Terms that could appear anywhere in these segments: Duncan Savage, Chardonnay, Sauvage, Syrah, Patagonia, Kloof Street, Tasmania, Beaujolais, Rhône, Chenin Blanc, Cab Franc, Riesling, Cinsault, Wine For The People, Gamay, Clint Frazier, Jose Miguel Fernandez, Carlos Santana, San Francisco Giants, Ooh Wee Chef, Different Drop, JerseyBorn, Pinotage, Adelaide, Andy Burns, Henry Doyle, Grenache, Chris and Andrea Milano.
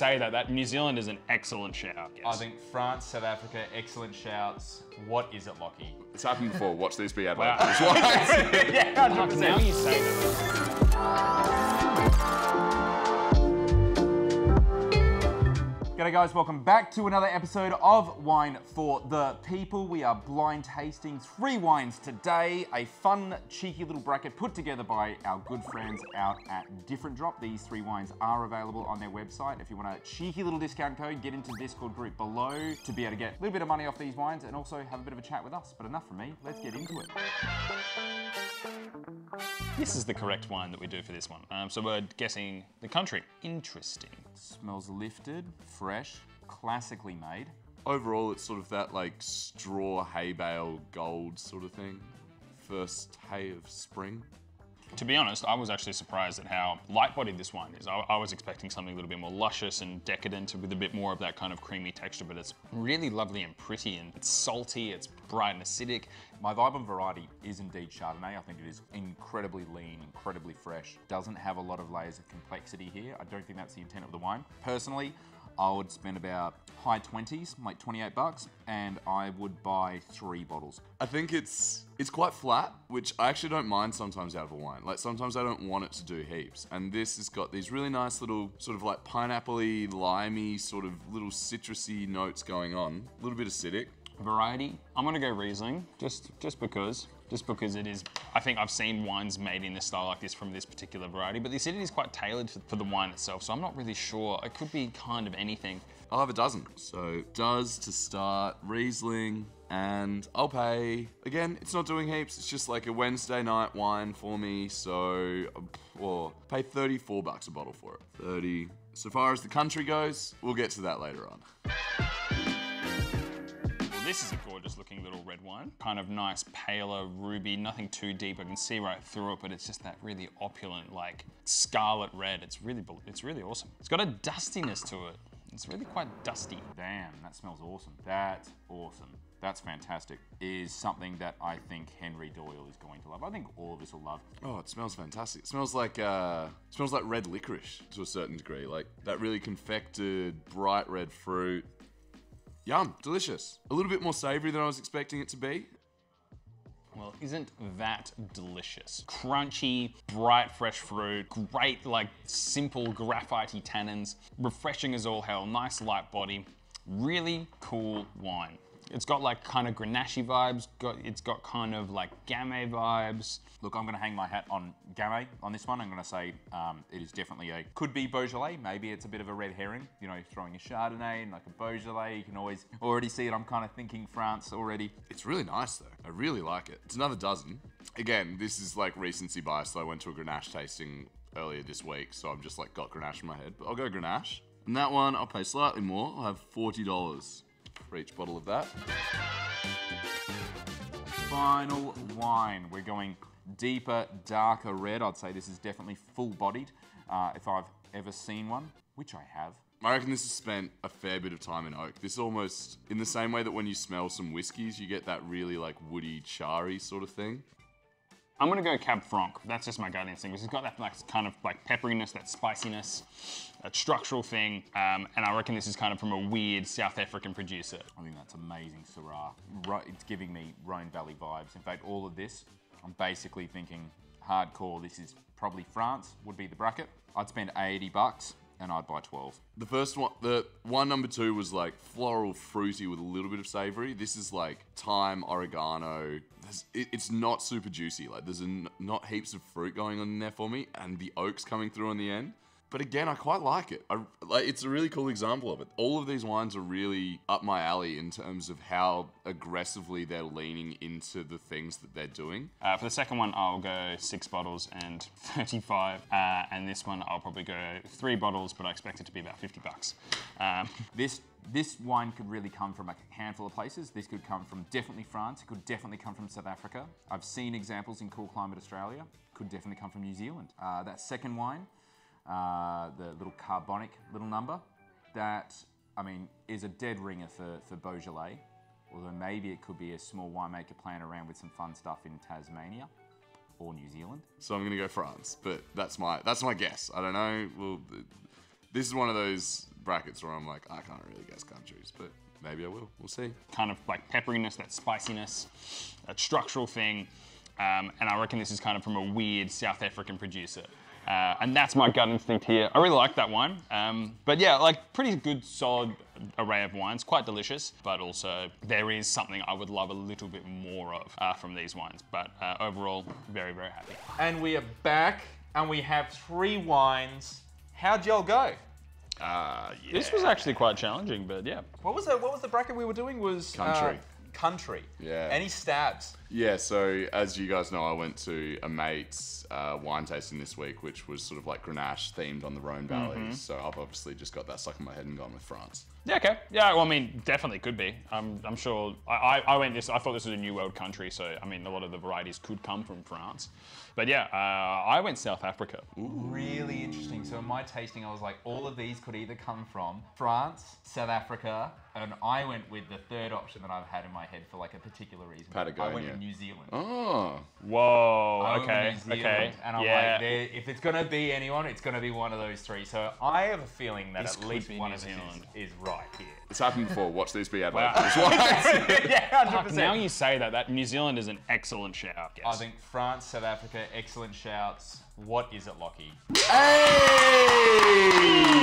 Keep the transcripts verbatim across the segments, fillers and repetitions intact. say that, that New Zealand is an excellent shout. Yes. I think France, South Africa, excellent shouts. What is it, Lockie? It's happened before. Watch these be Adelaide. Yeah, one hundred percent. Now you say that. G'day guys, welcome back to another episode of Wine For The People. We are blind tasting three wines today. A fun, cheeky little bracket put together by our good friends out at Different Drop. These three wines are available on their website. If you want a cheeky little discount code, get into the Discord group below to be able to get a little bit of money off these wines and also have a bit of a chat with us. But enough from me, let's get into it. This is the correct wine that we do for this one. Um, so we're guessing the country. Interesting. Smells lifted, fresh, classically made. Overall, it's sort of that like straw hay bale gold sort of thing. First hay of spring. To be honest, I was actually surprised at how light-bodied this wine is. I, I was expecting something a little bit more luscious and decadent with a bit more of that kind of creamy texture, but it's really lovely and pretty, and it's salty, it's bright and acidic. My vibe on variety is indeed Chardonnay. I think it is incredibly lean, incredibly fresh. Doesn't have a lot of layers of complexity here. I don't think that's the intent of the wine. Personally, I would spend about high twenties, like twenty-eight bucks, and I would buy three bottles. I think it's it's quite flat, which I actually don't mind sometimes out of a wine. Like sometimes I don't want it to do heaps. And this has got these really nice little sort of like pineapple-y, limey, sort of little citrusy notes going on. A little bit acidic. Variety, I'm gonna go Riesling, just, just because. Just because it is, I think I've seen wines made in this style like this from this particular variety, but the acidity is quite tailored for the wine itself, so I'm not really sure. It could be kind of anything. I'll have a dozen. So, does to start, Riesling, and I'll pay. Again, it's not doing heaps, it's just like a Wednesday night wine for me, so I'll pay thirty-four bucks a bottle for it. thirty. So far as the country goes, we'll get to that later on. This is a gorgeous looking little red wine. Kind of nice, paler, ruby, nothing too deep. I can see right through it, but it's just that really opulent, like scarlet red. It's really, it's really awesome. It's got a dustiness to it. It's really quite dusty. Damn, that smells awesome. That's awesome. That's fantastic. Is something that I think Henry Doyle is going to love. I think all of us will love. Oh, it smells fantastic. It smells like uh, it smells like red licorice to a certain degree. Like that really confected, bright red fruit. Yum, delicious. A little bit more savory than I was expecting it to be. Well, isn't that delicious? Crunchy, bright, fresh fruit, great, like, simple graphite-y tannins, refreshing as all hell, nice light body, really cool wine. It's got like kind of Grenache vibes, got, it's got kind of like Gamay vibes. Look, I'm gonna hang my hat on Gamay on this one. I'm gonna say um, it is definitely a, could be Beaujolais. Maybe it's a bit of a red herring, you know, throwing a Chardonnay and like a Beaujolais, you can always already see it. I'm kind of thinking France already. It's really nice though. I really like it. It's another dozen. Again, this is like recency bias. So I went to a Grenache tasting earlier this week. So I'm just like got Grenache in my head, but I'll go Grenache. And that one, I'll pay slightly more. I'll have forty dollars. For each bottle of that. Final wine. We're going deeper, darker red. I'd say this is definitely full-bodied, uh, if I've ever seen one, which I have. I reckon this has spent a fair bit of time in oak. This is almost, in the same way that when you smell some whiskies, you get that really like woody, charry sort of thing. I'm gonna go Cab Franc. That's just my gut instinct. It's got that like, kind of like pepperiness, that spiciness, that structural thing. Um, and I reckon this is kind of from a weird South African producer. I think that's amazing Syrah. It's giving me Rhône Valley vibes. In fact, all of this, I'm basically thinking hardcore. This is probably France, would be the bracket. I'd spend eighty bucks and I'd buy twelve. The first one, the one number two was like floral fruity with a little bit of savory. This is like thyme, oregano. It, it's not super juicy. Like there's a, not heaps of fruit going on in there for me and the oak's coming through on the end. But again, I quite like it. I, like, it's a really cool example of it. All of these wines are really up my alley in terms of how aggressively they're leaning into the things that they're doing. Uh, for the second one, I'll go six bottles and thirty-five. Uh, and this one, I'll probably go three bottles, but I expect it to be about fifty bucks. Um, this This wine could really come from a handful of places. This could come from definitely France. It could definitely come from South Africa. I've seen examples in cool climate Australia. Could definitely come from New Zealand. Uh, that second wine, Uh, the little carbonic little number, that, I mean, is a dead ringer for, for Beaujolais, although maybe it could be a small winemaker playing around with some fun stuff in Tasmania or New Zealand. So I'm gonna go France, but that's my, that's my guess. I don't know, well, this is one of those brackets where I'm like, I can't really guess countries, but maybe I will. We'll see. Kind of like pepperiness, that spiciness, that structural thing. Um, and I reckon this is kind of from a weird South African producer. Uh, and that's my gut instinct here. I really like that wine. Um, but yeah, like pretty good, solid array of wines, quite delicious, but also there is something I would love a little bit more of uh, from these wines. But uh, overall, very, very happy. And we are back and we have three wines. How'd y'all go? Uh, yeah. This was actually quite challenging, but yeah. What was the, what was the bracket we were doing was? Country. Uh, Country. Yeah. Any stabs? Yeah, so as you guys know, I went to a mate's uh, wine tasting this week, which was sort of like Grenache themed on the Rhône Valley. Mm-hmm. So I've obviously just got that stuck in my head and gone with France. Yeah, okay. Yeah, well, I mean, definitely could be. I'm, I'm sure, I, I, I went this, I thought this was a new world country. So, I mean, a lot of the varieties could come from France. But yeah, uh, I went South Africa. Ooh. Really interesting. So in my tasting, I was like, all of these could either come from France, South Africa, and I went with the third option that I've had in my head for like a particular reason. Patagonia. I went to New Zealand. Oh. Whoa. I went okay. New Zealand, okay. And I'm yeah. like, if it's gonna be anyone, it's gonna be one of those three. So I have a feeling that this at least one New of Zealand is, is right here. It's happened before. Watch these be Adelaide. Yeah, one hundred percent. Fuck, now you say that, that New Zealand is an excellent shout. Yes. I think France, South Africa, excellent shouts. What is it, Lockie? Hey!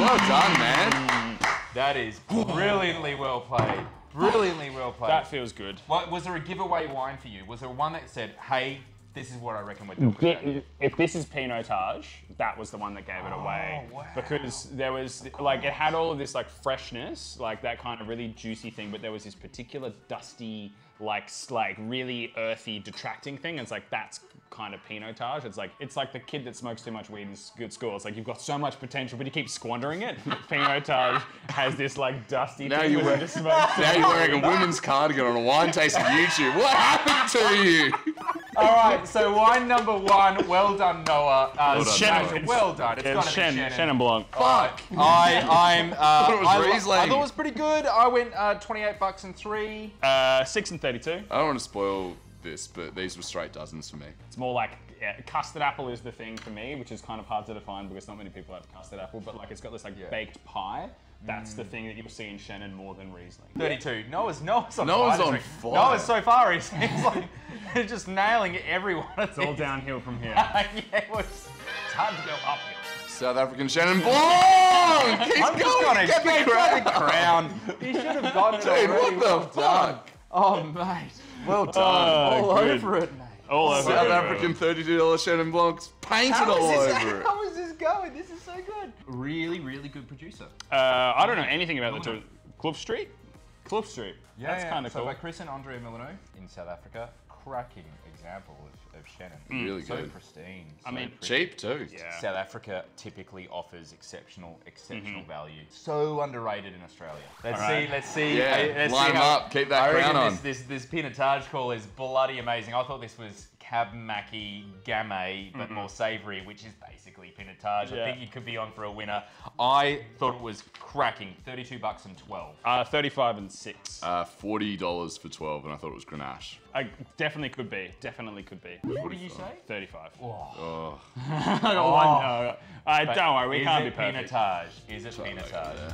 Well done, man. That is brilliantly well played. Brilliantly well played. That feels good. What, was there a giveaway wine for you? Was there one that said, hey, this is what I reckon we're doing? If this is Pinotage, that was the one that gave it away. Oh, wow. Because there was, like, it had all of this, like, freshness, like that kind of really juicy thing, but there was this particular dusty, like, like really earthy, detracting thing. It's like, that's kind of Pinotage. It's like, it's like the kid that smokes too much weed in good school. It's like, you've got so much potential, but you keep squandering it. Pinotage has this, like, dusty now thing. You're wearing, just now you're wearing a women's cardigan on a wine tasting YouTube. What happened to you? All right, so wine number one. Well done, Noah. Uh, well done, Chenin, Noah. Well done. It's, it's gotta Chen, be Chenin. Chenin Blanc. Fuck. I, I'm, uh, I, it was I, I thought it was pretty good. I went uh, twenty-eight bucks and three. Uh, six and thirty-two. I don't want to spoil this, but these were straight dozens for me. It's more like yeah, custard apple is the thing for me, which is kind of hard to define because not many people have custard apple, but like it's got this like yeah. baked pie. That's mm. the thing that you'll see in Chenin more than Riesling. thirty-two. Noah's, Noah's on Noah's fire. Noah's on fire. Noah's so far, he's, he's like, he's just nailing everyone. It's all downhill from here. yeah, it was, it's hard to go uphill. South African Chenin Blanc! He's I'm going to get, get the crown. The crown. He should have gotten it Dude, already. What the well fuck? Done. Oh, mate. Well done. Oh, all good. Over it, mate. All over South it. African thirty-two dollar Chenin Blancs painted how all over this, it. How is this going? This is so good. Really, really good producer. Uh, I don't know anything about Milano. The two. Kloof Street? Kloof Street. Yeah, that's yeah. kind of so cool. So by Chris and Andrea Milano in South Africa, cracking example of, of Chenin. Mm. Really so good. Pristine, so pristine. I mean, cheap too. Yeah. South Africa typically offers exceptional, exceptional mm-hmm. value. So underrated in Australia. Let's right. see, let's see. Yeah, uh, let's line see them how, up, keep that I crown on. This, this, this Pinotage call is bloody amazing. I thought this was Cab Mackie Gamay, but mm-hmm. more savoury, which is basically Pinotage. Yeah. I think you could be on for a winner. I thought it was cracking. thirty-two bucks and twelve. Uh, thirty-five and six. Uh, forty dollars for twelve, and I thought it was Grenache. I definitely could be. Definitely could be. What did you say? Thirty-five. Oh. oh. I got oh. one. No. I right, don't worry. We can't be perfect. Pinotage? Is it Pinotage?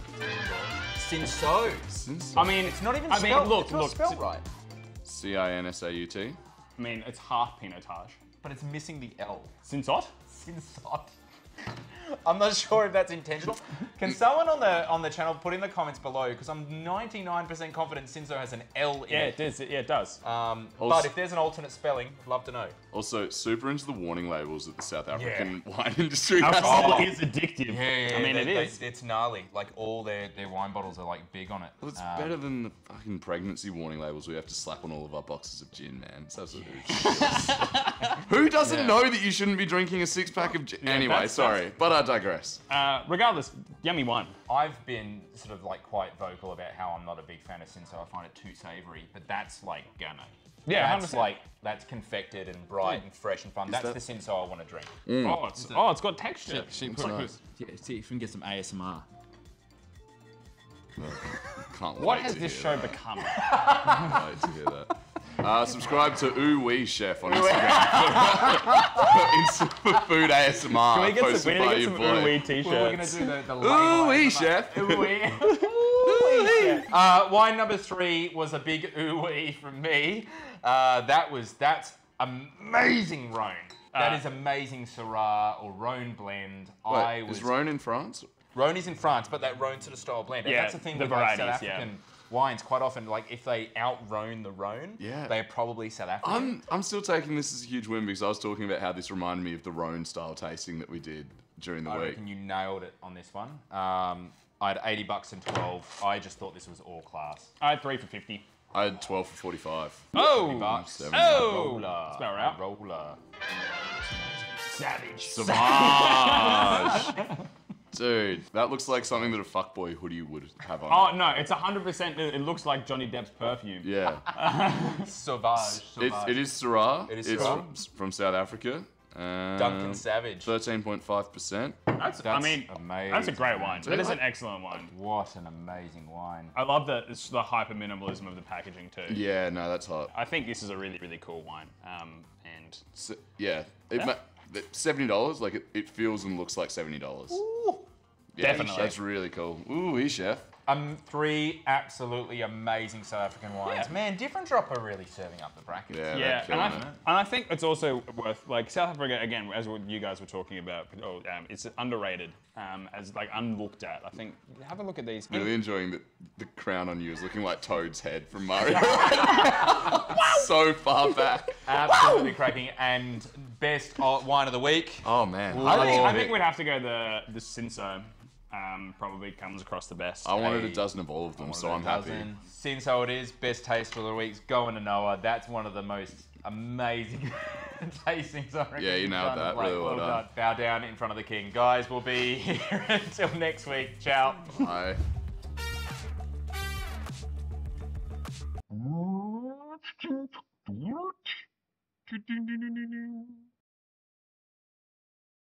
Cinsault. Cinsault. I mean, it's not even. I spelled, mean, look, it's not look. Spelled right. C I N S A U T. I mean, it's half Pinotage, but it's missing the L. Cinsault. Cinsault. I'm not sure if that's intentional. Can someone on the on the channel put in the comments below? Because I'm ninety-nine percent confident Cinsault has an L in yeah, it. Yeah, it does. Yeah, it does. Um, also, but if there's an alternate spelling, I'd love to know. Also, super into the warning labels that the South African yeah. wine industry has. Alcohol is addictive. Yeah, yeah I mean, they, it they, is. They, it's gnarly. Like all their their wine bottles are like big on it. Well, it's um, better than the fucking pregnancy warning labels we have to slap on all of our boxes of gin, man. It's absolutely ridiculous. Who doesn't yeah. know that you shouldn't be drinking a six pack of gin? Yeah, anyway, sorry, but I digress. Uh, regardless, yummy wine. I've been sort of like quite vocal about how I'm not a big fan of Cinsault. I find it too savoury, but that's like Gamay. Yeah, that's one hundred percent. Like that's confected and bright mm. and fresh and fun. Is that's that... the Cinsault I want to drink. Mm. Oh, it's, oh, it's got texture. See, if we can get some A S M R. No, can't wait what has to this hear show that. Become? Can't wait to hear that. Uh, subscribe to Ooh Wee Chef on Instagram for, for, for food A S M R. Can we get posted some, we by get your some Ooh Wee t-shirts? Well, we're going to do the, the Ooh Wee Chef. Ooh Wee. uh, wine number three was a big Ooh Wee from me. Uh, that was, that's amazing Rhône. Uh, that is amazing Syrah or Rhône blend. Wait, I was, is Rhône in France? Rhône is in France, but that Rhône sort of style blend. And yeah, that's the thing the with varieties, like South African yeah. wines. Quite often, like if they out Rhône the Rhône, yeah. they are probably South African. I'm, I'm still taking this as a huge win because I was talking about how this reminded me of the Rhône style tasting that we did during the I week. I reckon you nailed it on this one. Um, I had eighty bucks and twelve. I just thought this was all class. I had three for fifty. I had twelve for forty-five. Oh! fifty bucks, oh! That's about right. Roller. Savage. Savage. Dude, that looks like something that a fuckboy hoodie would have on. Oh, no, it's one hundred percent. It looks like Johnny Depp's perfume. Yeah. Sauvage. Sauvage. It's, it is Syrah. It is it's Syrah. It's from, from South Africa. Um, Duncan Savage. thirteen point five percent. That's, that's I mean, amazing. That's a great wine. Dude, that is I, an excellent wine. What an amazing wine. I love the, it's the hyper minimalism of the packaging too. Yeah, no, that's hot. I think this is a really, really cool wine. Um, and so, yeah, it yeah. seventy dollars, like it, it feels and looks like seventy dollars. Ooh, yeah, definitely. That's really cool. Ooh Wee Chef. Um, three absolutely amazing South African wines. Yeah. Man, Different Drop are really serving up the bracket. Yeah, yeah. And, I, and I think it's also worth, like, South Africa, again, as you guys were talking about, oh, um, it's underrated, um, as, like, unlooked at. I think, have a look at these. Really enjoying that the crown on you is looking like Toad's head from Mario. So far back. Absolutely cracking. And best wine of the week. Oh, man. I think, I think we'd have to go the, the Cinsault. Um, probably comes across the best. I wanted a dozen of all of them, so I'm happy. Cinsault it is, best taste of the week's going to Noah. That's one of the most amazing tastings I reckon. Yeah, you know that. Really well done. Bow down in front of the king. Guys, we'll be here until next week. Ciao. Bye.